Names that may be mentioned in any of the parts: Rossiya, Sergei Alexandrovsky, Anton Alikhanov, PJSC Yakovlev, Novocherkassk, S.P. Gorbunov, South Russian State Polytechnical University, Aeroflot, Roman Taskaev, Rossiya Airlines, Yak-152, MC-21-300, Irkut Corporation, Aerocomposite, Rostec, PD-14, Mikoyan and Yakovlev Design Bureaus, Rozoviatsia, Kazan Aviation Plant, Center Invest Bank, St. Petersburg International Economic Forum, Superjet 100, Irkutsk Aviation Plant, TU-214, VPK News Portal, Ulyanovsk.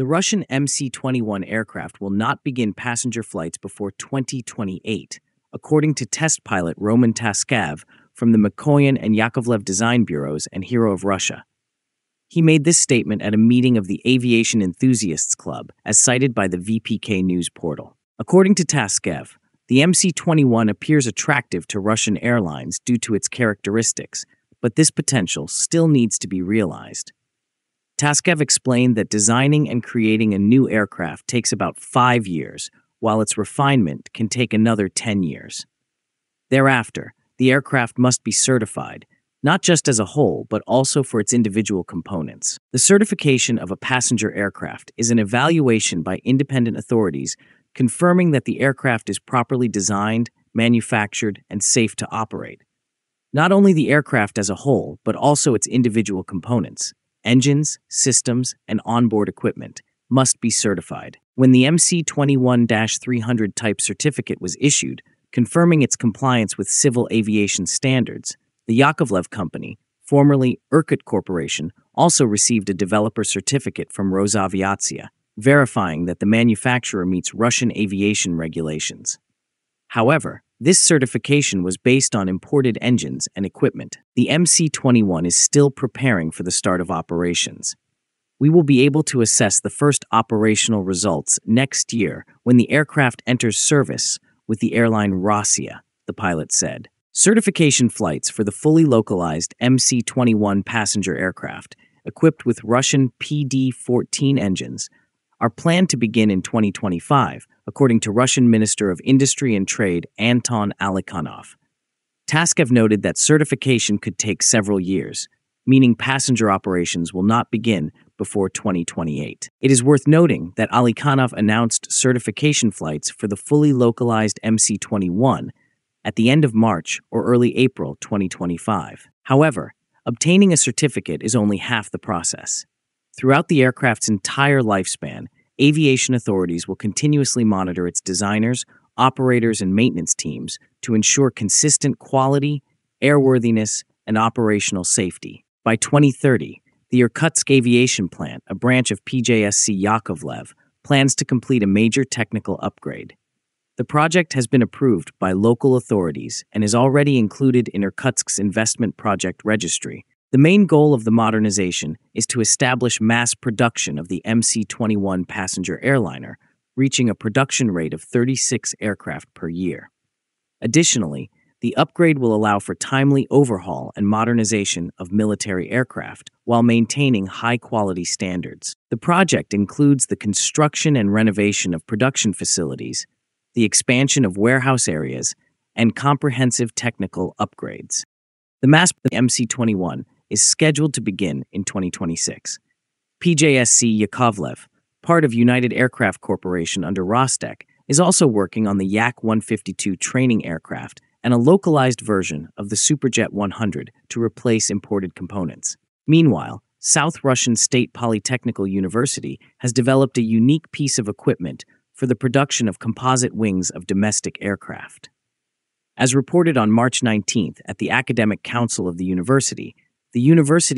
The Russian MC-21 aircraft will not begin passenger flights before 2028, according to test pilot Roman Taskaev from the Mikoyan and Yakovlev Design Bureaus and Hero of Russia. He made this statement at a meeting of the Aviation Enthusiasts Club, as cited by the VPK News Portal. According to Taskaev, the MC-21 appears attractive to Russian airlines due to its characteristics, but this potential still needs to be realized. Taskaev explained that designing and creating a new aircraft takes about 5 years, while its refinement can take another 10 years. Thereafter, the aircraft must be certified, not just as a whole, but also for its individual components. The certification of a passenger aircraft is an evaluation by independent authorities confirming that the aircraft is properly designed, manufactured, and safe to operate. Not only the aircraft as a whole, but also its individual components, engines, systems, and onboard equipment, must be certified. When the MC-21-300 type certificate was issued, confirming its compliance with civil aviation standards, the Yakovlev Company, formerly Irkut Corporation, also received a developer certificate from Rozoviatsia, verifying that the manufacturer meets Russian aviation regulations. However, this certification was based on imported engines and equipment. The MC-21 is still preparing for the start of operations. We will be able to assess the first operational results next year when the aircraft enters service with the airline Rossiya, the pilot said. Certification flights for the fully localized MC-21 passenger aircraft, equipped with Russian PD-14 engines, are planned to begin in 2025, according to Russian Minister of Industry and Trade Anton Alikhanov. Taskaev noted that certification could take several years, meaning passenger operations will not begin before 2028. It is worth noting that Alikhanov announced certification flights for the fully localized MC-21 at the end of March or early April 2025. However, obtaining a certificate is only half the process. Throughout the aircraft's entire lifespan, aviation authorities will continuously monitor its designers, operators, and maintenance teams to ensure consistent quality, airworthiness, and operational safety. By 2030, the Irkutsk Aviation Plant, a branch of PJSC Yakovlev, plans to complete a major technical upgrade. The project has been approved by local authorities and is already included in Irkutsk's investment project registry. The main goal of the modernization is to establish mass production of the MC-21 passenger airliner, reaching a production rate of 36 aircraft per year. Additionally, the upgrade will allow for timely overhaul and modernization of military aircraft while maintaining high-quality standards. The project includes the construction and renovation of production facilities, the expansion of warehouse areas, and comprehensive technical upgrades. The mass production of the MC-21 is scheduled to begin in 2026. PJSC Yakovlev, part of United Aircraft Corporation under Rostec, is also working on the Yak-152 training aircraft and a localized version of the Superjet 100 to replace imported components. Meanwhile, South Russian State Polytechnical University has developed a unique piece of equipment for the production of composite wings of domestic aircraft. As reported on March 19th at the Academic Council of the university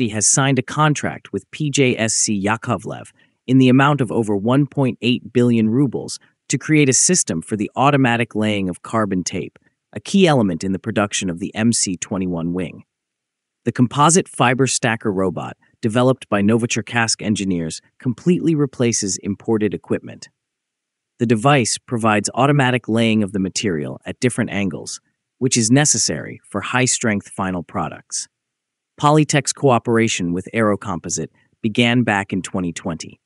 has signed a contract with PJSC Yakovlev in the amount of over 1.8 billion rubles to create a system for the automatic laying of carbon tape, a key element in the production of the MC-21 wing. The composite fiber stacker robot, developed by Novocherkassk engineers, completely replaces imported equipment. The device provides automatic laying of the material at different angles, which is necessary for high-strength final products. Polytech's cooperation with Aerocomposite began back in 2020.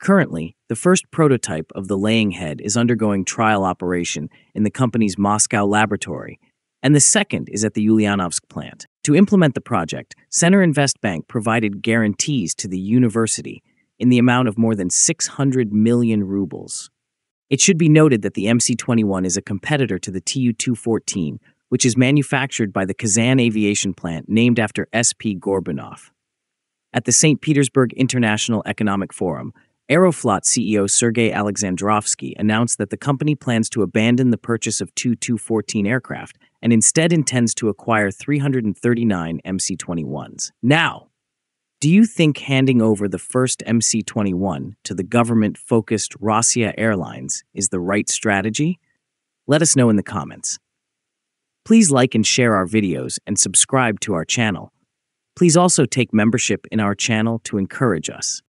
Currently, the first prototype of the laying head is undergoing trial operation in the company's Moscow laboratory, and the second is at the Ulyanovsk plant. To implement the project, Center Invest Bank provided guarantees to the university in the amount of more than 600 million rubles. It should be noted that the MC-21 is a competitor to the TU-214, which is manufactured by the Kazan Aviation Plant named after S.P. Gorbunov. At the St. Petersburg International Economic Forum, Aeroflot CEO Sergei Alexandrovsky announced that the company plans to abandon the purchase of TU-214 aircraft and instead intends to acquire 339 MC-21s. Now, Do you think handing over the first MC-21 to the government-focused Rossiya Airlines is the right strategy? Let us know in the comments. Please like and share our videos and subscribe to our channel. Please also take membership in our channel to encourage us.